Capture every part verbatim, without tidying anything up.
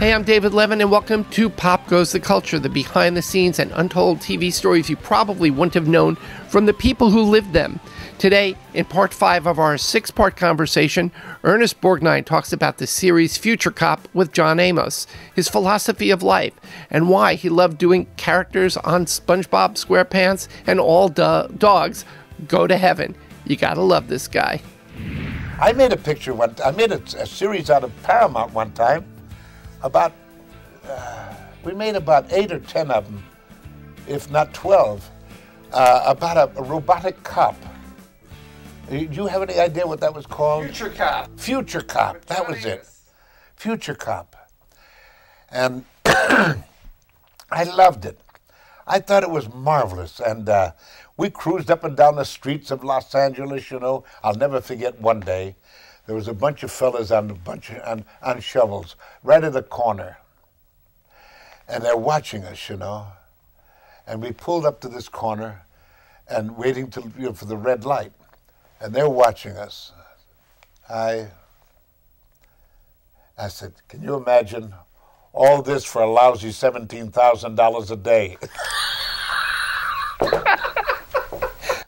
Hey, I'm David Levin, and welcome to Pop Goes the Culture, the behind-the-scenes and untold T V stories you probably wouldn't have known from the people who lived them. Today, in part five of our six-part conversation, Ernest Borgnine talks about the series Future Cop with John Amos, his philosophy of life, and why he loved doing characters on SpongeBob SquarePants and All Do- Dogs Go to Heaven. You gotta love this guy. I made a picture, one I made a, a series out of Paramount one time. About, uh, we made about eight or ten of them, if not twelve, uh, about a, a robotic cop. Do you have any idea what that was called? Future Cop. Future Cop, that was it. Future Cop. And I loved it. I thought it was marvelous. And uh, we cruised up and down the streets of Los Angeles, you know. I'll never forget one day. There was a bunch of fellas on a bunch of, on, on shovels, right in the corner. And they're watching us, you know. And we pulled up to this corner and waiting to, you know, for the red light. And they're watching us. I, I said, can you imagine all this for a lousy seventeen thousand dollars a day?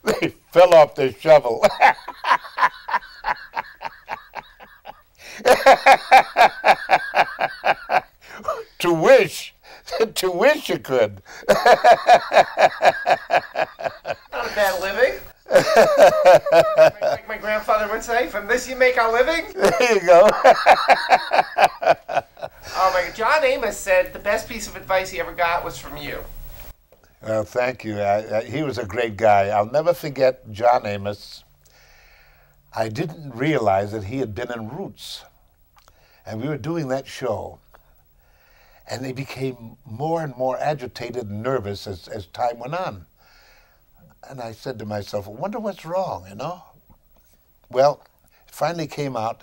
They fell off their shovel. To wish, to wish you could. Not a bad living. Like my grandfather would say, from this you make our living. There you go. Oh my! John Amos said the best piece of advice he ever got was from you. Well, thank you. I, I, he was a great guy. I'll never forget John Amos. I didn't realize that he had been in Roots. And we were doing that show. And they became more and more agitated and nervous as, as time went on. And I said to myself, I wonder what's wrong, you know? Well, it finally came out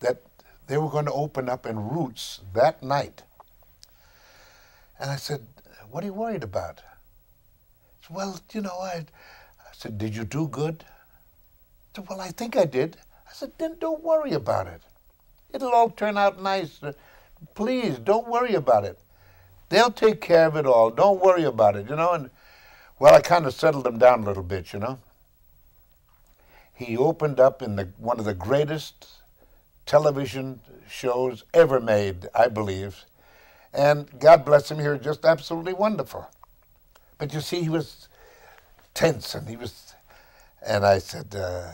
that they were going to open up in Roots that night. And I said, what are you worried about? I said, well, you know, I, I said, did you do good? I said, well, I think I did. I said, then don't worry about it. It'll all turn out nice. Please, don't worry about it. They'll take care of it all. Don't worry about it, you know? And, well, I kind of settled him down a little bit, you know? He opened up in the, one of the greatest television shows ever made, I believe. And God bless him, he was just absolutely wonderful. But you see, he was tense, and he was... And I said, uh,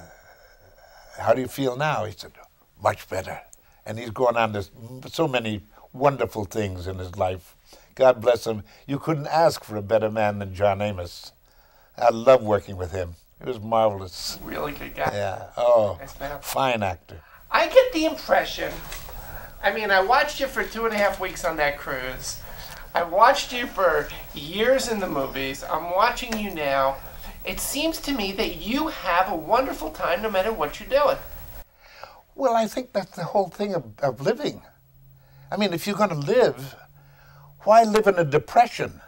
how do you feel now? He said, much better. And he's gone on to so many wonderful things in his life. God bless him. You couldn't ask for a better man than John Amos. I love working with him. It was marvelous. Really good guy. Yeah. Oh, fine actor. I get the impression, I mean, I watched you for two and a half weeks on that cruise. I watched you for years in the movies. I'm watching you now. It seems to me that you have a wonderful time no matter what you're doing. Well, I think that's the whole thing of, of living. I mean, if you're going to live, why live in a depression?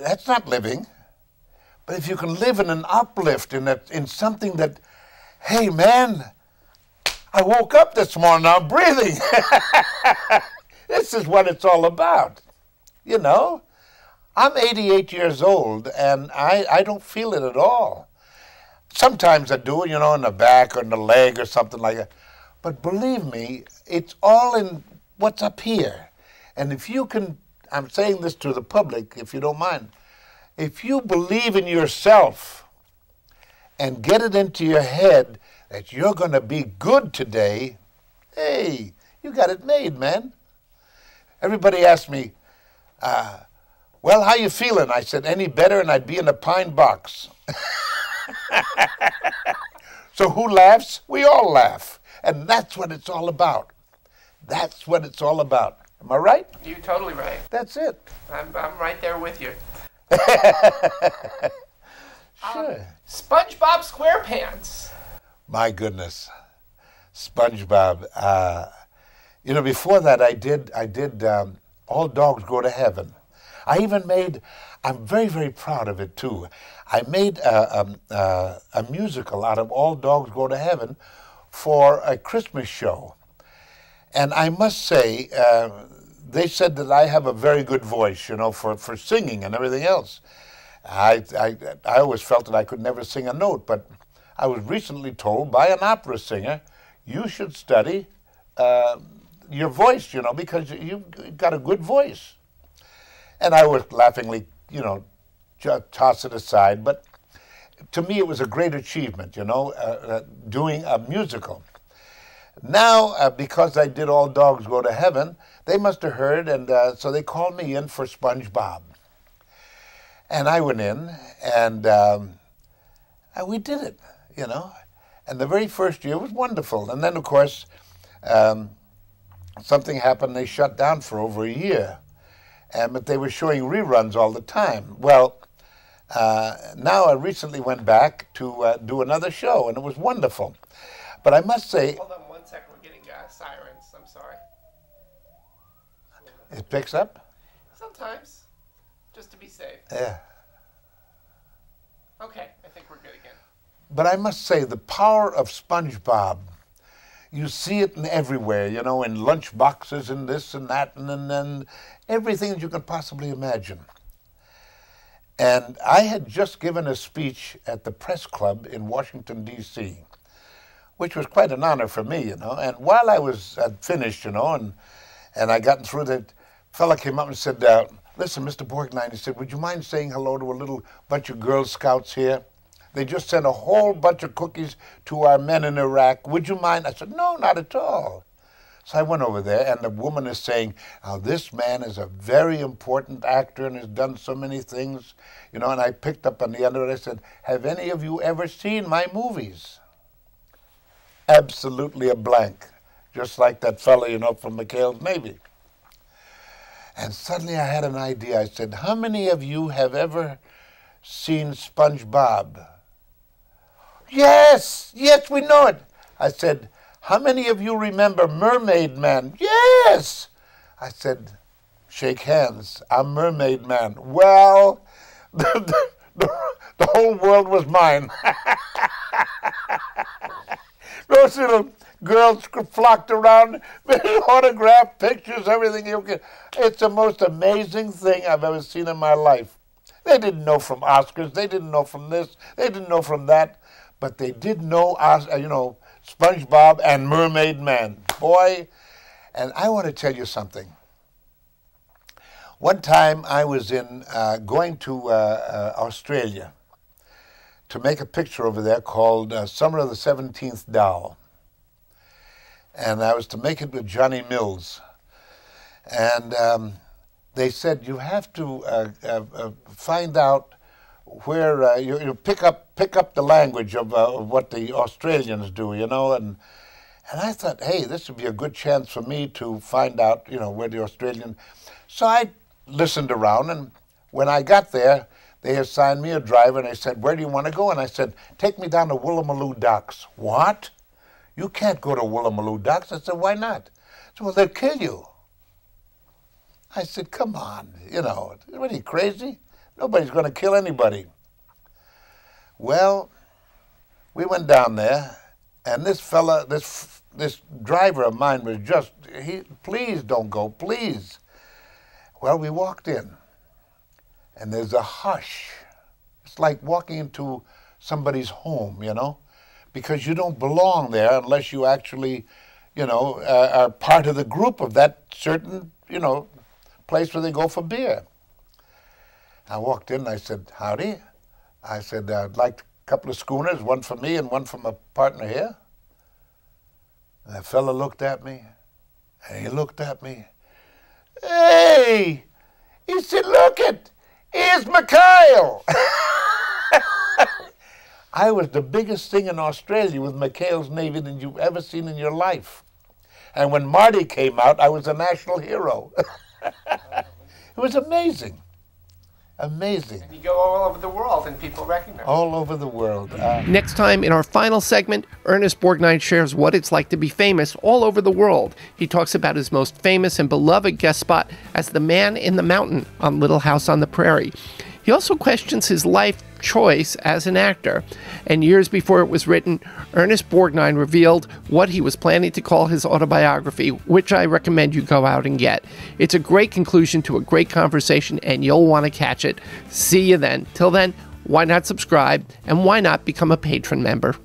That's not living. But if you can live in an uplift, in, a, in something that, hey, man, I woke up this morning, I'm breathing. This is what it's all about, you know? I'm eighty-eight years old, and I, I don't feel it at all. Sometimes I do, you know, in the back or in the leg or something like that. But believe me, it's all in what's up here. And if you can, I'm saying this to the public, if you don't mind, if you believe in yourself and get it into your head that you're going to be good today, hey, you got it made, man. Everybody asks me, uh, well, how you feeling? I said, any better, and I'd be in a pine box. So who laughs? We all laugh. And that's what it's all about. That's what it's all about. Am I right? You're totally right. That's it. I'm, I'm right there with you. Sure. Um, SpongeBob SquarePants. My goodness. SpongeBob. Uh, you know, before that, I did, I did um, All Dogs Go to Heaven. I even made, I'm very, very proud of it, too. I made a, a, a, a musical out of All Dogs Go to Heaven for a Christmas show. And I must say, uh, they said that I have a very good voice, you know, for, for singing and everything else. I, I, I always felt that I could never sing a note, but I was recently told by an opera singer, you should study uh, your voice, you know, because you've got a good voice. And I was laughingly, you know, just toss it aside, but to me it was a great achievement, you know, uh, uh, doing a musical. Now, uh, because I did All Dogs Go to Heaven, they must have heard, and uh, so they called me in for SpongeBob. And I went in, and um, we did it, you know. And the very first year was wonderful. And then, of course, um, something happened. They shut down for over a year. And, but they were showing reruns all the time. Well, uh, now I recently went back to uh, do another show, and it was wonderful. But I must say... Hold on one second. We're getting uh, sirens. I'm sorry. It picks up? Sometimes. Just to be safe. Yeah. Okay. I think we're good again. But I must say, the power of SpongeBob, you see it in everywhere, you know, in lunch boxes and this and that and then and everything that you can possibly imagine. And I had just given a speech at the press club in Washington, D C, which was quite an honor for me, you know. And while I was I'd finished, you know, and, and I gotten through, the fella came up and said, uh, listen, Mister Borgnine, he said, would you mind saying hello to a little bunch of Girl Scouts here? They just sent a whole bunch of cookies to our men in Iraq. Would you mind? I said, no, not at all. So I went over there, and the woman is saying, now this man is a very important actor and has done so many things, you know, and I picked up on the end of it. I said, have any of you ever seen my movies? Absolutely a blank, just like that fellow, you know, from McHale's Navy. And suddenly I had an idea. I said, how many of you have ever seen SpongeBob? Yes, yes, we know it. I said, how many of you remember Mermaid Man? Yes. I said, shake hands, I'm Mermaid Man. Well, the, the, the whole world was mine. Those little girls flocked around, autograph pictures, everything you can. It's the most amazing thing I've ever seen in my life. They didn't know from Oscars. They didn't know from this. They didn't know from that. But they did know, you know, SpongeBob and Mermaid Man. Boy, and I want to tell you something. One time I was in uh, going to uh, uh, Australia to make a picture over there called uh, Summer of the seventeenth Doll. And I was to make it with Johnny Mills. And... Um, they said, you have to uh, uh, uh, find out where, uh, you, you pick up pick up the language of, uh, of what the Australians do, you know. And and I thought, hey, this would be a good chance for me to find out, you know, where the Australian. So I listened around, and when I got there, they assigned me a driver, and they said, where do you want to go? And I said, take me down to Woolamaloo Docks. What? You can't go to Woolamaloo Docks. I said, why not? I said, well, they'll kill you. I said, come on, you know, what are you, crazy? Nobody's going to kill anybody. Well, we went down there, and this fella, this, this driver of mine was just, he, please don't go, please. Well, we walked in, and there's a hush. It's like walking into somebody's home, you know, because you don't belong there unless you actually, you know, uh, are part of the group of that certain, you know, place where they go for beer. I walked in and I said, howdy. I said, I'd like a couple of schooners, one for me and one for my partner here. And that fella looked at me, and he looked at me. Hey! He said, look it, here's McHale. I was the biggest thing in Australia with McHale's Navy than you've ever seen in your life. And when Marty came out, I was a national hero. It was amazing, amazing. And you go all over the world and people recognize you. All over the world. Uh, Next time in our final segment, Ernest Borgnine shares what it's like to be famous all over the world. He talks about his most famous and beloved guest spot as the man in the mountain on Little House on the Prairie. He also questions his life choice as an actor, and years before it was written, Ernest Borgnine revealed what he was planning to call his autobiography, which I recommend you go out and get. It's a great conclusion to a great conversation, and you'll want to catch it. See you then. Till then, why not subscribe, and why not become a patron member?